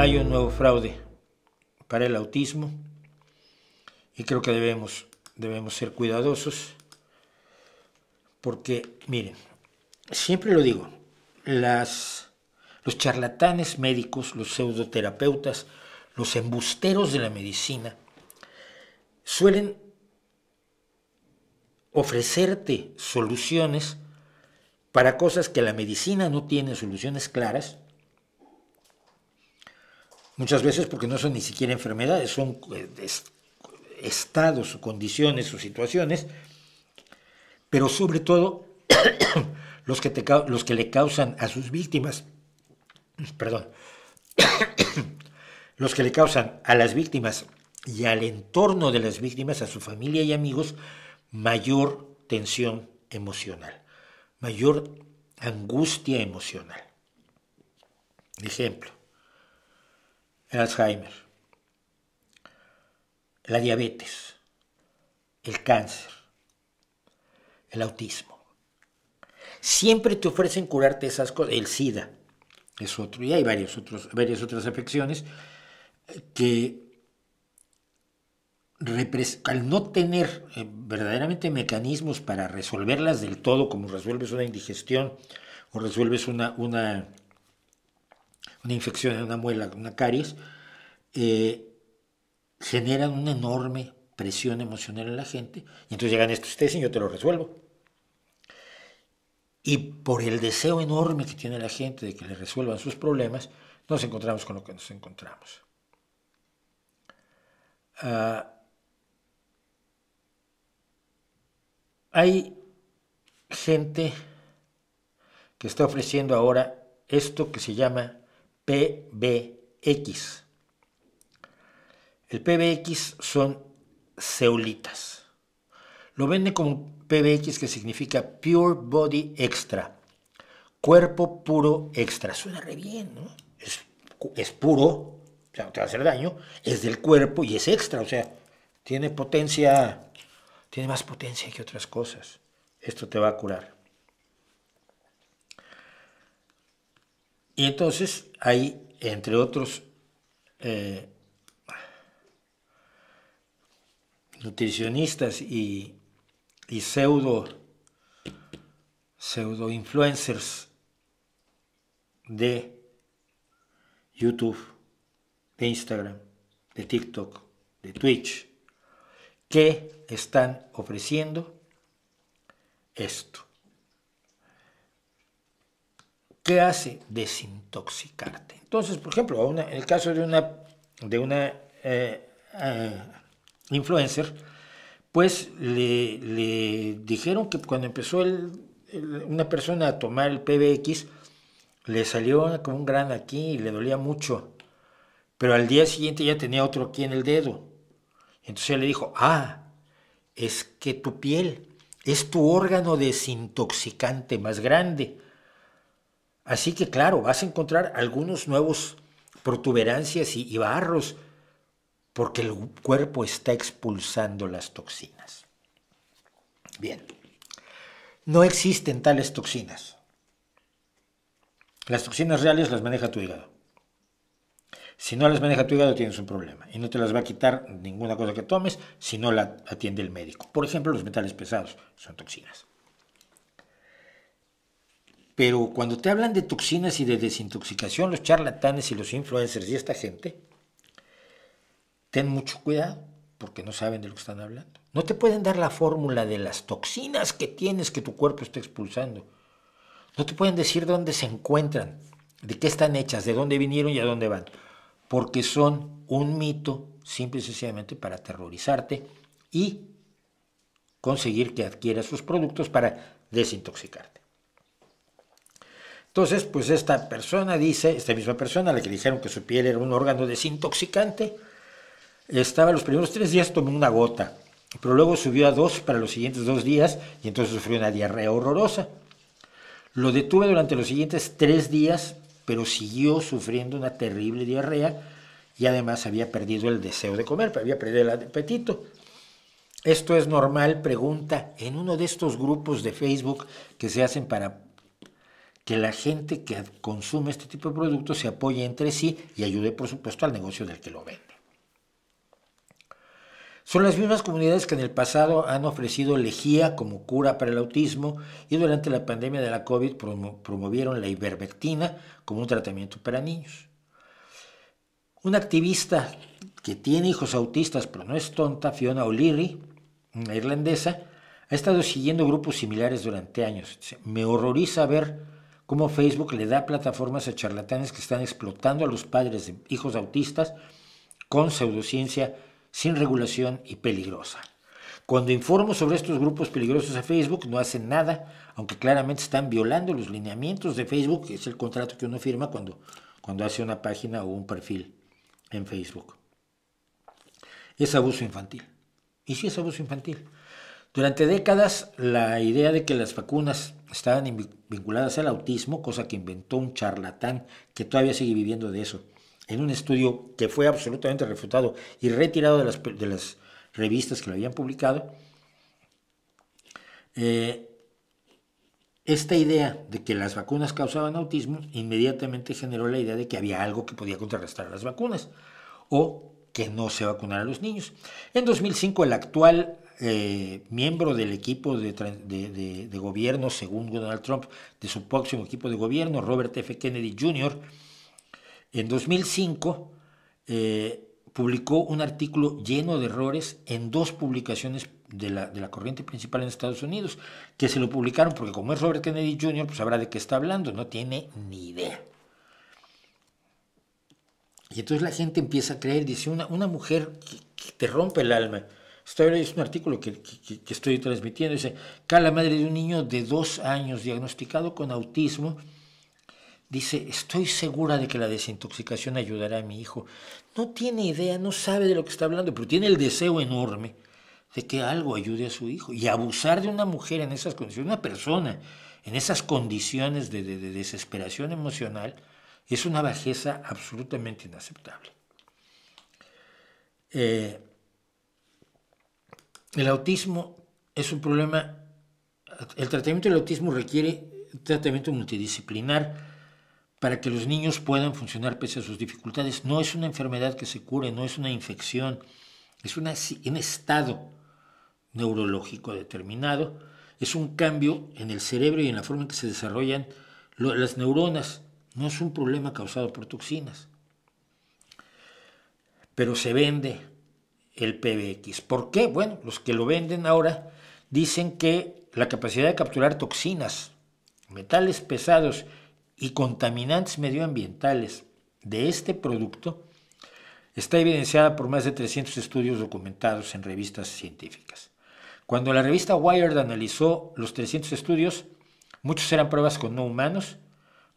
hay un nuevo fraude para el autismo y creo que debemos ser cuidadosos porque, miren, siempre lo digo, los charlatanes médicos, los pseudoterapeutas, los embusteros de la medicina suelen ofrecerte soluciones para cosas que la medicina no tiene soluciones claras, muchas veces porque no son ni siquiera enfermedades, son estados o condiciones o situaciones, pero sobre todo los que le causan a sus víctimas, los que le causan a las víctimas y al entorno de las víctimas, a su familia y amigos, mayor tensión emocional, mayor angustia emocional. Ejemplo, el Alzheimer, la diabetes, el cáncer, el autismo. Siempre te ofrecen curarte esas cosas. El SIDA es otro, y hay varias otras afecciones que al no tener verdaderamente mecanismos para resolverlas del todo, como resuelves una indigestión o resuelves una infección en una muela, una caries, generan una enorme presión emocional en la gente. Y entonces llegan estos, ustedes y yo te lo resuelvo. Y por el deseo enorme que tiene la gente de que le resuelvan sus problemas, nos encontramos con lo que nos encontramos. Hay gente que está ofreciendo ahora esto que se llama PBX. El PBX son ceolitas. Lo venden como PBX, que significa Pure Body Extra, cuerpo puro extra. Suena re bien, ¿no? Es puro, o sea, no te va a hacer daño, es del cuerpo y es extra, o sea, tiene potencia, tiene más potencia que otras cosas. Esto te va a curar. Y entonces hay, entre otros, nutricionistas y pseudo influencers de YouTube, de Instagram, de TikTok, de Twitch, que están ofreciendo esto. ¿Qué hace? Desintoxicarte. Entonces, por ejemplo, en el caso de una influencer, pues le dijeron que cuando empezó una persona a tomar el PBX, le salió como un grano aquí y le dolía mucho, pero al día siguiente ya tenía otro aquí en el dedo. Entonces le dijo, es que tu piel es tu órgano desintoxicante más grande. Así que claro, vas a encontrar algunos nuevos protuberancias y barros, porque el cuerpo está expulsando las toxinas. Bien, no existen tales toxinas. Las toxinas reales las maneja tu hígado. Si no las maneja tu hígado, tienes un problema. Y no te las va a quitar ninguna cosa que tomes si no la atiende el médico. Por ejemplo, los metales pesados son toxinas. Pero cuando te hablan de toxinas y de desintoxicación, los charlatanes y los influencers y esta gente, ten mucho cuidado porque no saben de lo que están hablando. No te pueden dar la fórmula de las toxinas que tienes que tu cuerpo está expulsando. No te pueden decir dónde se encuentran, de qué están hechas, de dónde vinieron y a dónde van. Porque son un mito, simple y sencillamente para aterrorizarte y conseguir que adquieras sus productos para desintoxicarte. Entonces, pues esta misma persona, a la que dijeron que su piel era un órgano desintoxicante, estaba los primeros 3 días tomó una gota, pero luego subió a 2 para los siguientes 2 días y entonces sufrió una diarrea horrorosa. Lo detuve durante los siguientes 3 días, pero siguió sufriendo una terrible diarrea y además había perdido el deseo de comer, había perdido el apetito. ¿Esto es normal?, pregunta en uno de estos grupos de Facebook que se hacen para que la gente que consume este tipo de productos se apoye entre sí y ayude, por supuesto, al negocio del que lo vende. Son las mismas comunidades que en el pasado han ofrecido lejía como cura para el autismo y durante la pandemia de la COVID promovieron la ivermectina como un tratamiento para niños. Una activista que tiene hijos autistas pero no es tonta, Fiona O'Leary, una irlandesa, ha estado siguiendo grupos similares durante años. Me horroriza ver cómo Facebook le da plataformas a charlatanes que están explotando a los padres de hijos autistas con pseudociencia sin regulación y peligrosa. Cuando informo sobre estos grupos peligrosos a Facebook, no hacen nada, aunque claramente están violando los lineamientos de Facebook, que es el contrato que uno firma cuando hace una página o un perfil en Facebook. Es abuso infantil. Y sí es abuso infantil. Durante décadas, la idea de que las vacunas estaban vinculadas al autismo, cosa que inventó un charlatán que todavía sigue viviendo de eso, en un estudio que fue absolutamente refutado y retirado de las revistas que lo habían publicado, esta idea de que las vacunas causaban autismo inmediatamente generó la idea de que había algo que podía contrarrestar las vacunas o que no se vacunara a los niños. En 2005, el actual miembro del equipo de gobierno, según Donald Trump, de su próximo equipo de gobierno, Robert F. Kennedy Jr., en 2005 publicó un artículo lleno de errores en dos publicaciones de la corriente principal en Estados Unidos, que se lo publicaron porque como es Robert Kennedy Jr., pues sabrá de qué está hablando, no tiene ni idea. Y entonces la gente empieza a creer, dice, una mujer que te rompe el alma. Es un artículo que estoy transmitiendo, dice, acá la madre de un niño de 2 años diagnosticado con autismo, dice, estoy segura de que la desintoxicación ayudará a mi hijo. No tiene idea, no sabe de lo que está hablando, pero tiene el deseo enorme de que algo ayude a su hijo. Y abusar de una mujer en esas condiciones, una persona en esas condiciones de desesperación emocional, es una bajeza absolutamente inaceptable. El autismo es un problema. El tratamiento del autismo requiere un tratamiento multidisciplinar para que los niños puedan funcionar pese a sus dificultades. No es una enfermedad que se cure, no es una infección, es un estado neurológico determinado, es un cambio en el cerebro y en la forma en que se desarrollan las neuronas. No es un problema causado por toxinas. Pero se vende el PBX. ¿Por qué? Bueno, los que lo venden ahora dicen que la capacidad de capturar toxinas, metales pesados y contaminantes medioambientales de este producto está evidenciada por más de 300 estudios documentados en revistas científicas. Cuando la revista Wired analizó los 300 estudios, muchos eran pruebas con no humanos,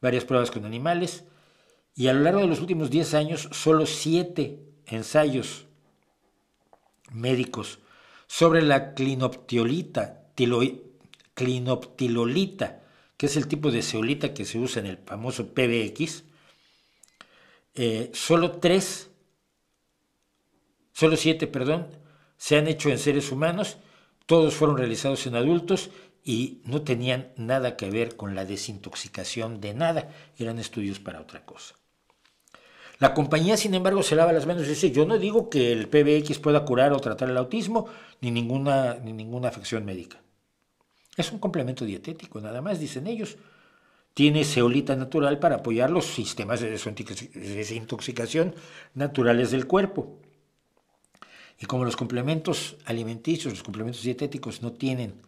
varias pruebas con animales, y a lo largo de los últimos 10 años, solo 7 ensayos médicos sobre la clinoptilolita, que es el tipo de zeolita que se usa en el famoso PBX, solo siete, se han hecho en seres humanos, todos fueron realizados en adultos y no tenían nada que ver con la desintoxicación de nada, eran estudios para otra cosa. La compañía, sin embargo, se lava las manos y dice, yo no digo que el PBX pueda curar o tratar el autismo, ni ninguna afección médica. Es un complemento dietético, nada más, dicen ellos. Tiene zeolita natural para apoyar los sistemas de desintoxicación naturales del cuerpo. Y como los complementos alimenticios, los complementos dietéticos no tienen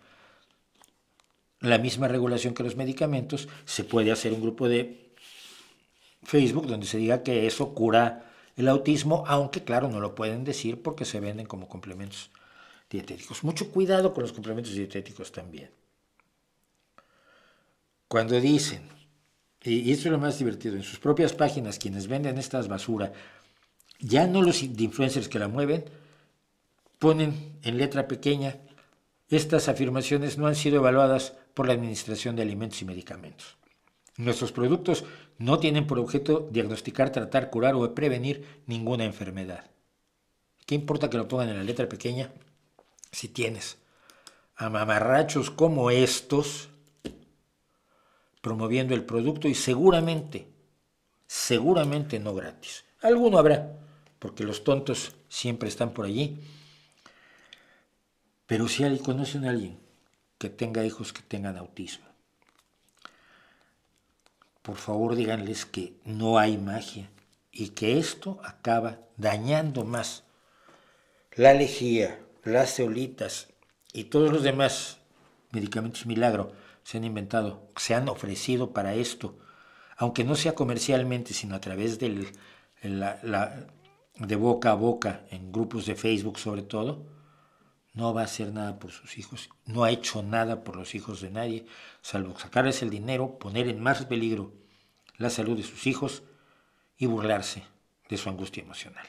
la misma regulación que los medicamentos, se puede hacer un grupo de Facebook donde se diga que eso cura el autismo, aunque claro no lo pueden decir porque se venden como complementos dietéticos. Mucho cuidado con los complementos dietéticos también. Cuando dicen, y esto es lo más divertido, en sus propias páginas quienes venden estas basura, ya no los influencers que la mueven, ponen en letra pequeña, estas afirmaciones no han sido evaluadas por la Administración de Alimentos y Medicamentos. Nuestros productos no tienen por objeto diagnosticar, tratar, curar o prevenir ninguna enfermedad. ¿Qué importa que lo pongan en la letra pequeña? Si tienes a mamarrachos como estos promoviendo el producto y seguramente no gratis. Alguno habrá, porque los tontos siempre están por allí. Pero si alguien conoce a alguien que tenga hijos que tengan autismo, por favor díganles que no hay magia y que esto acaba dañando más la lejía, las zeolitas y todos los demás medicamentos milagro se han inventado, se han ofrecido para esto, aunque no sea comercialmente, sino a través de boca a boca, en grupos de Facebook sobre todo. No va a hacer nada por sus hijos, no ha hecho nada por los hijos de nadie, salvo sacarles el dinero, poner en más peligro la salud de sus hijos y burlarse de su angustia emocional.